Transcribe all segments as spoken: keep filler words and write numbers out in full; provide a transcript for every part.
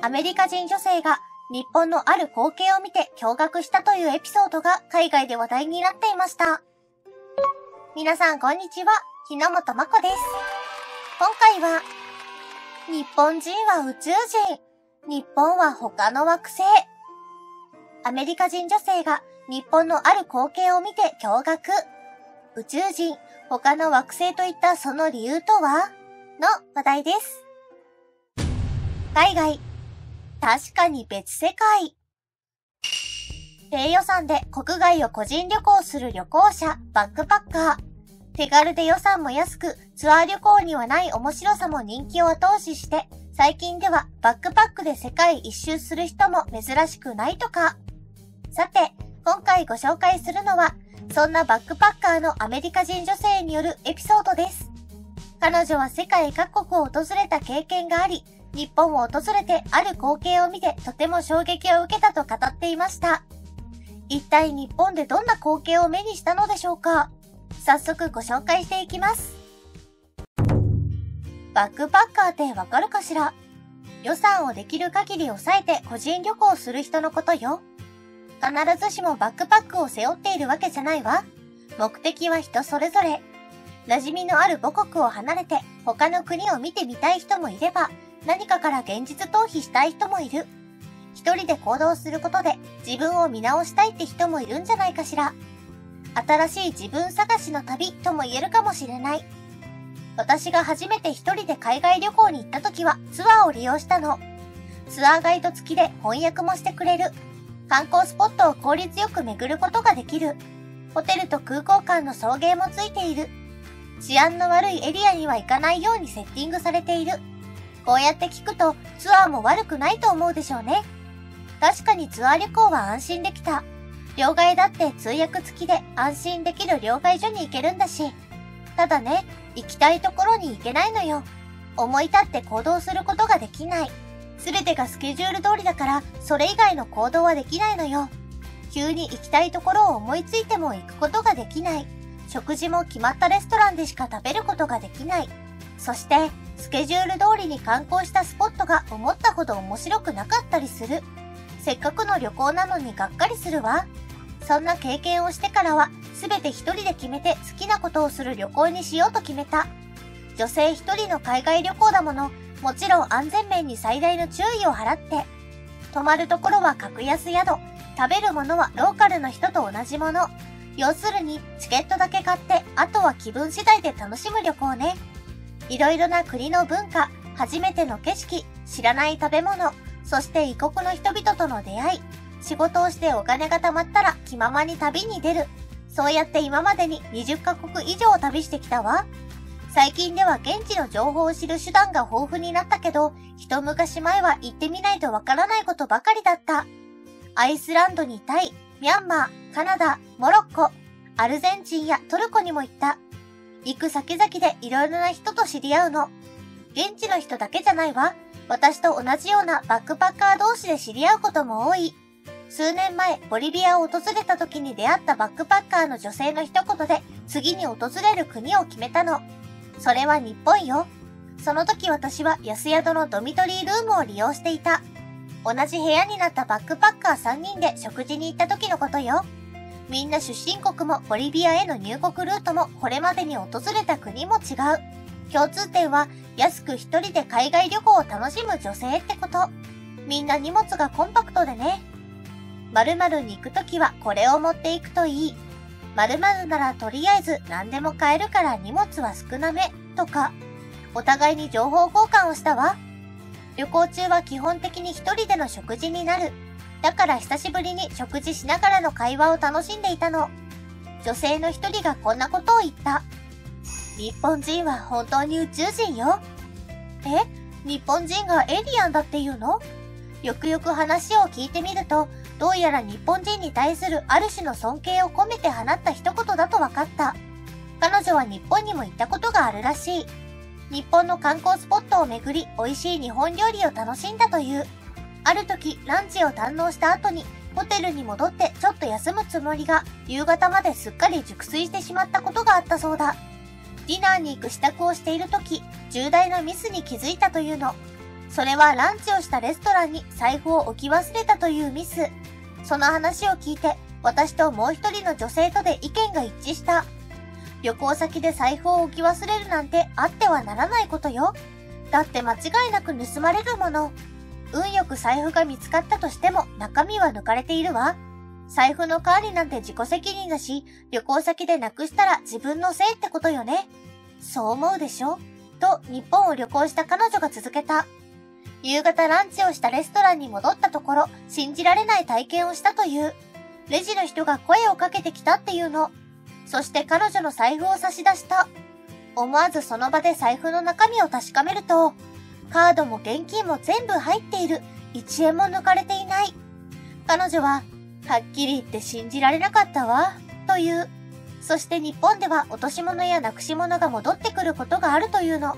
アメリカ人女性が日本のある光景を見て驚愕したというエピソードが海外で話題になっていました。皆さんこんにちは、日野本真子です。今回は、日本人は宇宙人、日本は他の惑星。アメリカ人女性が日本のある光景を見て驚愕。宇宙人、他の惑星といったその理由とはの話題です。海外、確かに別世界。低予算で国外を個人旅行する旅行者、バックパッカー。手軽で予算も安く、ツアー旅行にはない面白さも人気を後押しして、最近ではバックパックで世界一周する人も珍しくないとか。さて、今回ご紹介するのは、そんなバックパッカーのアメリカ人女性によるエピソードです。彼女は世界各国を訪れた経験があり、日本を訪れてある光景を見てとても衝撃を受けたと語っていました。一体日本でどんな光景を目にしたのでしょうか？早速ご紹介していきます。バックパッカーってわかるかしら？予算をできる限り抑えて個人旅行する人のことよ。必ずしもバックパックを背負っているわけじゃないわ。目的は人それぞれ。馴染みのある母国を離れて他の国を見てみたい人もいれば、何かから現実逃避したい人もいる。一人で行動することで自分を見直したいって人もいるんじゃないかしら。新しい自分探しの旅とも言えるかもしれない。私が初めて一人で海外旅行に行った時はツアーを利用したの。ツアーガイド付きで翻訳もしてくれる。観光スポットを効率よく巡ることができる。ホテルと空港間の送迎もついている。治安の悪いエリアには行かないようにセッティングされている。こうやって聞くとツアーも悪くないと思うでしょうね。確かにツアー旅行は安心できた。両替だって通訳付きで安心できる両替所に行けるんだし。ただね、行きたいところに行けないのよ。思い立って行動することができない。すべてがスケジュール通りだからそれ以外の行動はできないのよ。急に行きたいところを思いついても行くことができない。食事も決まったレストランでしか食べることができない。そして、スケジュール通りに観光したスポットが思ったほど面白くなかったりする。せっかくの旅行なのにがっかりするわ。そんな経験をしてからは、すべて一人で決めて好きなことをする旅行にしようと決めた。女性一人の海外旅行だもの、もちろん安全面に最大の注意を払って。泊まるところは格安宿、食べるものはローカルの人と同じもの。要するに、チケットだけ買って、あとは気分次第で楽しむ旅行ね。いろいろな国の文化、初めての景色、知らない食べ物、そして異国の人々との出会い、仕事をしてお金が貯まったら気ままに旅に出る。そうやって今までににじゅっかこく以上を旅してきたわ。最近では現地の情報を知る手段が豊富になったけど、一昔前は行ってみないとわからないことばかりだった。アイスランドにタイ、ミャンマー、カナダ、モロッコ、アルゼンチンやトルコにも行った。行く先々でいろいろな人と知り合うの。現地の人だけじゃないわ。私と同じようなバックパッカー同士で知り合うことも多い。数年前、ボリビアを訪れた時に出会ったバックパッカーの女性の一言で、次に訪れる国を決めたの。それは日本よ。その時私は安宿のドミトリールームを利用していた。同じ部屋になったバックパッカーさんにんで食事に行った時のことよ。みんな出身国もボリビアへの入国ルートもこれまでに訪れた国も違う。共通点は安く一人で海外旅行を楽しむ女性ってこと。みんな荷物がコンパクトでね。〇〇に行くときはこれを持っていくといい。〇〇ならとりあえず何でも買えるから荷物は少なめとか。お互いに情報交換をしたわ。旅行中は基本的に一人での食事になる。だから久しぶりに食事しながらの会話を楽しんでいたの。女性の一人がこんなことを言った。日本人は本当に宇宙人よ。え？日本人がエイリアンだっていうの？よくよく話を聞いてみると、どうやら日本人に対するある種の尊敬を込めて放った一言だと分かった。彼女は日本にも行ったことがあるらしい。日本の観光スポットを巡り、美味しい日本料理を楽しんだという。ある時、ランチを堪能した後に、ホテルに戻ってちょっと休むつもりが、夕方まですっかり熟睡してしまったことがあったそうだ。ディナーに行く支度をしている時、重大なミスに気づいたというの。それはランチをしたレストランに財布を置き忘れたというミス。その話を聞いて、私ともう一人の女性とで意見が一致した。旅行先で財布を置き忘れるなんてあってはならないことよ。だって間違いなく盗まれるもの。運よく財布が見つかったとしても中身は抜かれているわ。財布の管理なんて自己責任だし、旅行先でなくしたら自分のせいってことよね。そう思うでしょ？と日本を旅行した彼女が続けた。夕方ランチをしたレストランに戻ったところ、信じられない体験をしたという。レジの人が声をかけてきたっていうの。そして彼女の財布を差し出した。思わずその場で財布の中身を確かめると、カードも現金も全部入っている。いちえんも抜かれていない。彼女は、はっきり言って信じられなかったわ、という。そして日本では落とし物やなくし物が戻ってくることがあるというの。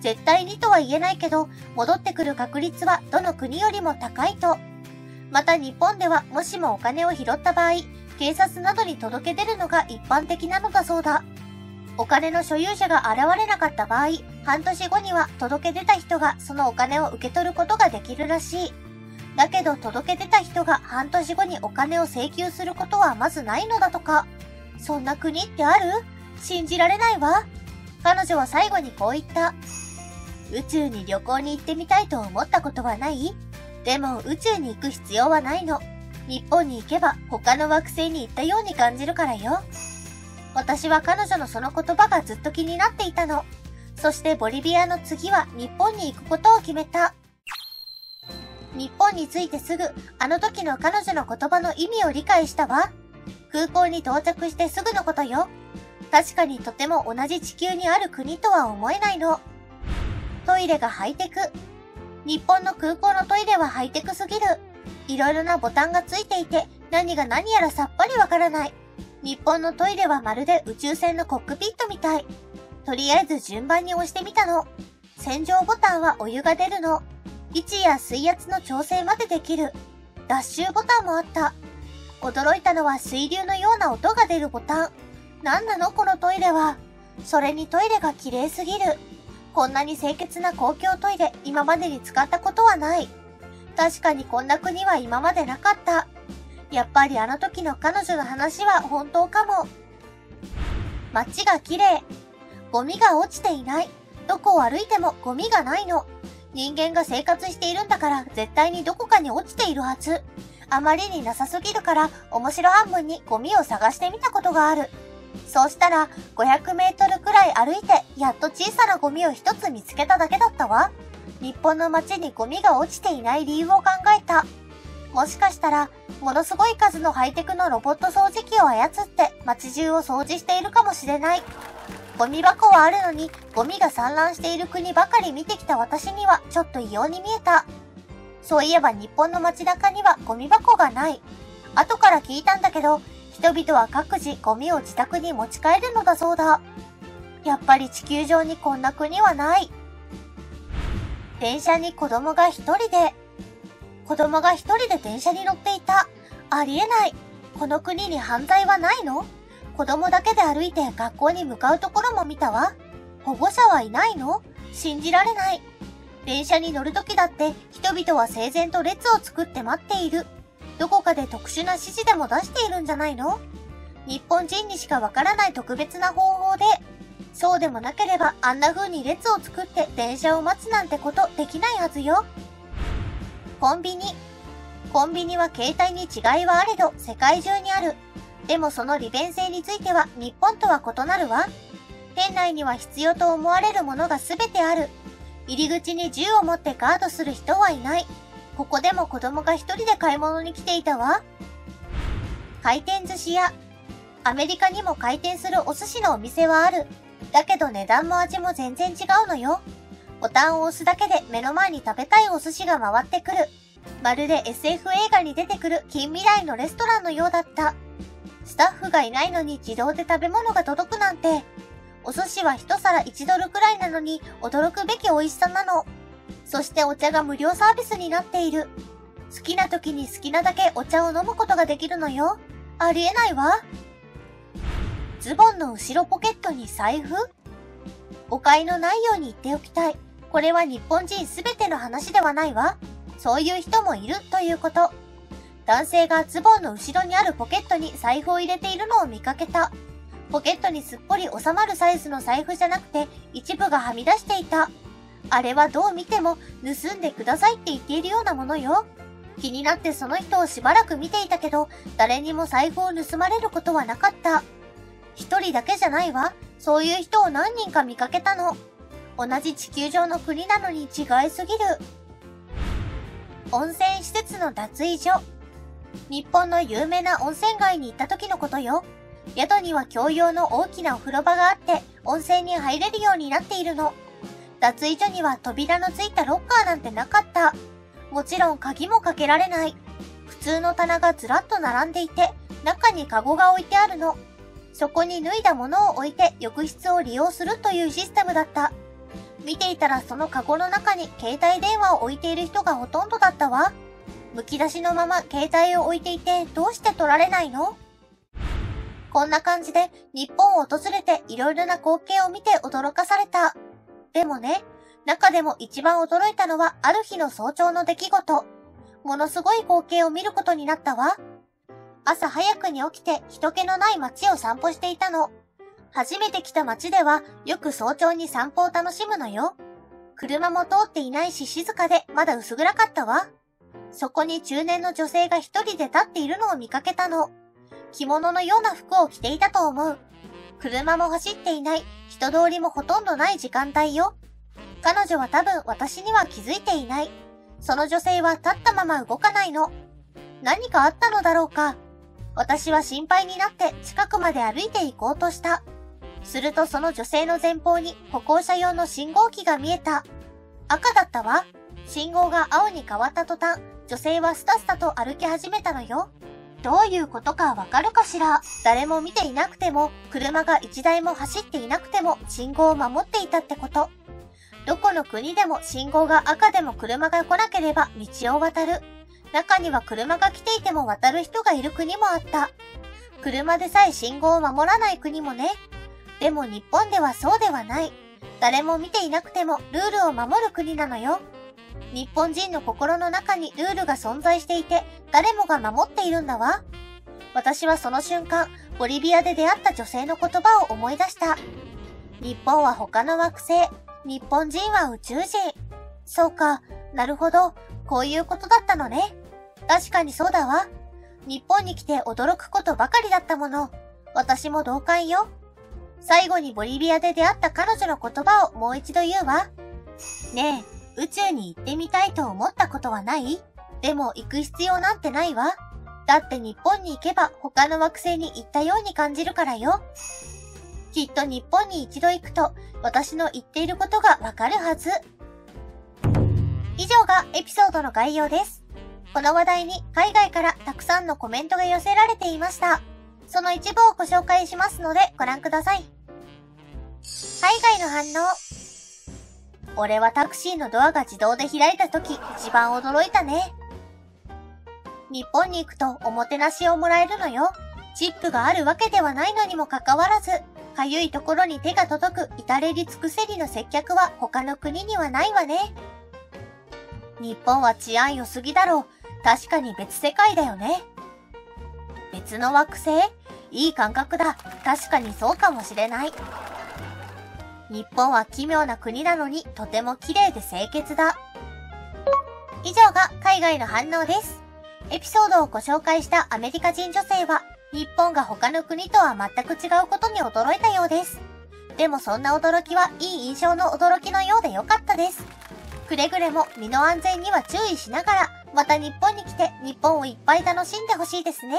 絶対にとは言えないけど、戻ってくる確率はどの国よりも高いと。また日本ではもしもお金を拾った場合、警察などに届け出るのが一般的なのだそうだ。お金の所有者が現れなかった場合、半年後には届け出た人がそのお金を受け取ることができるらしい。だけど届け出た人が半年後にお金を請求することはまずないのだとか。そんな国ってある？信じられないわ。彼女は最後にこう言った。宇宙に旅行に行ってみたいと思ったことはない？でも宇宙に行く必要はないの。日本に行けば他の惑星に行ったように感じるからよ。私は彼女のその言葉がずっと気になっていたの。そしてボリビアの次は日本に行くことを決めた。日本に着いてすぐ、あの時の彼女の言葉の意味を理解したわ。空港に到着してすぐのことよ。確かにとても同じ地球にある国とは思えないの。トイレがハイテク。日本の空港のトイレはハイテクすぎる。いろいろなボタンがついていて、何が何やらさっぱりわからない。日本のトイレはまるで宇宙船のコックピットみたい。とりあえず順番に押してみたの。洗浄ボタンはお湯が出るの。位置や水圧の調整までできる。脱臭ボタンもあった。驚いたのは水流のような音が出るボタン。なんなのこのトイレは。それにトイレが綺麗すぎる。こんなに清潔な公共トイレ、今までに使ったことはない。確かにこんな国は今までなかった。やっぱりあの時の彼女の話は本当かも。街が綺麗。ゴミが落ちていない。どこを歩いてもゴミがないの。人間が生活しているんだから絶対にどこかに落ちているはず。あまりになさすぎるから面白半分にゴミを探してみたことがある。そうしたらごひゃくメートルくらい歩いてやっと小さなゴミを一つ見つけただけだったわ。日本の街にゴミが落ちていない理由を考えた。もしかしたら、ものすごい数のハイテクのロボット掃除機を操って街中を掃除しているかもしれない。ゴミ箱はあるのに、ゴミが散乱している国ばかり見てきた私にはちょっと異様に見えた。そういえば日本の街中にはゴミ箱がない。後から聞いたんだけど、人々は各自ゴミを自宅に持ち帰るのだそうだ。やっぱり地球上にこんな国はない。電車に子供が一人で。子供が一人で電車に乗っていた。ありえない。この国に犯罪はないの？子供だけで歩いて学校に向かうところも見たわ。保護者はいないの？信じられない。電車に乗るときだって人々は整然と列を作って待っている。どこかで特殊な指示でも出しているんじゃないの？日本人にしかわからない特別な方法で。そうでもなければあんな風に列を作って電車を待つなんてことできないはずよ。コンビニ。コンビニは携帯に違いはあれど世界中にある。でもその利便性については日本とは異なるわ。店内には必要と思われるものが全てある。入り口に銃を持ってガードする人はいない。ここでも子供が一人で買い物に来ていたわ。回転寿司屋。アメリカにも回転するお寿司のお店はある。だけど値段も味も全然違うのよ。ボタンを押すだけで目の前に食べたいお寿司が回ってくる。まるで エスエフ 映画に出てくる近未来のレストランのようだった。スタッフがいないのに自動で食べ物が届くなんて。お寿司は一皿いちドルくらいなのに驚くべき美味しさなの。そしてお茶が無料サービスになっている。好きな時に好きなだけお茶を飲むことができるのよ。ありえないわ。ズボンの後ろポケットに財布？誤解のないように言っておきたい。これは日本人すべての話ではないわ。そういう人もいるということ。男性がズボンの後ろにあるポケットに財布を入れているのを見かけた。ポケットにすっぽり収まるサイズの財布じゃなくて一部がはみ出していた。あれはどう見ても盗んでくださいって言っているようなものよ。気になってその人をしばらく見ていたけど、誰にも財布を盗まれることはなかった。一人だけじゃないわ。そういう人を何人か見かけたの。同じ地球上の国なのに違いすぎる。温泉施設の脱衣所。日本の有名な温泉街に行った時のことよ。宿には共用の大きなお風呂場があって、温泉に入れるようになっているの。脱衣所には扉のついたロッカーなんてなかった。もちろん鍵もかけられない。普通の棚がずらっと並んでいて、中にカゴが置いてあるの。そこに脱いだものを置いて浴室を利用するというシステムだった。見ていたらそのカゴの中に携帯電話を置いている人がほとんどだったわ。むき出しのまま携帯を置いていてどうして取られないの？こんな感じで日本を訪れていろいろな光景を見て驚かされた。でもね、中でも一番驚いたのはある日の早朝の出来事。ものすごい光景を見ることになったわ。朝早くに起きて人気のない街を散歩していたの。初めて来た街ではよく早朝に散歩を楽しむのよ。車も通っていないし静かでまだ薄暗かったわ。そこに中年の女性が一人で立っているのを見かけたの。着物のような服を着ていたと思う。車も走っていない、人通りもほとんどない時間帯よ。彼女は多分私には気づいていない。その女性は立ったまま動かないの。何かあったのだろうか。私は心配になって近くまで歩いて行こうとした。するとその女性の前方に歩行者用の信号機が見えた。赤だったわ。信号が青に変わった途端、女性はスタスタと歩き始めたのよ。どういうことかわかるかしら。誰も見ていなくても、車が一台も走っていなくても、信号を守っていたってこと。どこの国でも信号が赤でも車が来なければ道を渡る。中には車が来ていても渡る人がいる国もあった。車でさえ信号を守らない国もね。でも日本ではそうではない。誰も見ていなくてもルールを守る国なのよ。日本人の心の中にルールが存在していて、誰もが守っているんだわ。私はその瞬間、ボリビアで出会った女性の言葉を思い出した。日本は他の惑星、日本人は宇宙人。そうか、なるほど、こういうことだったのね。確かにそうだわ。日本に来て驚くことばかりだったもの。私も同感よ。最後にボリビアで出会った彼女の言葉をもう一度言うわ。ねえ。宇宙に行ってみたいと思ったことはない？でも行く必要なんてないわ。だって日本に行けば他の惑星に行ったように感じるからよ。きっと日本に一度行くと私の言っていることがわかるはず。以上がエピソードの概要です。この話題に海外からたくさんのコメントが寄せられていました。その一部をご紹介しますのでご覧ください。海外の反応。俺はタクシーのドアが自動で開いた時、一番驚いたね。日本に行くとおもてなしをもらえるのよ。チップがあるわけではないのにもかかわらず、かゆいところに手が届く至れり尽くせりの接客は他の国にはないわね。日本は治安良すぎだろう。確かに別世界だよね。別の惑星？いい感覚だ。確かにそうかもしれない。日本は奇妙な国なのにとても綺麗で清潔だ。以上が海外の反応です。エピソードをご紹介したアメリカ人女性は、日本が他の国とは全く違うことに驚いたようです。でもそんな驚きはいい印象の驚きのようで良かったです。くれぐれも身の安全には注意しながら、また日本に来て日本をいっぱい楽しんでほしいですね。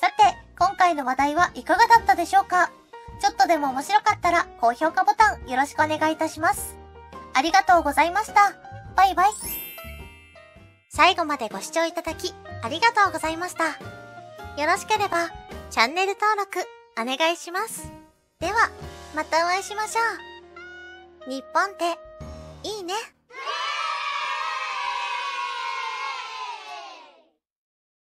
さて、今回の話題はいかがだったでしょうか？ちょっとでも面白かったら高評価ボタンよろしくお願いいたします。ありがとうございました。バイバイ。最後までご視聴いただきありがとうございました。よろしければチャンネル登録お願いします。ではまたお会いしましょう。日本っていいね。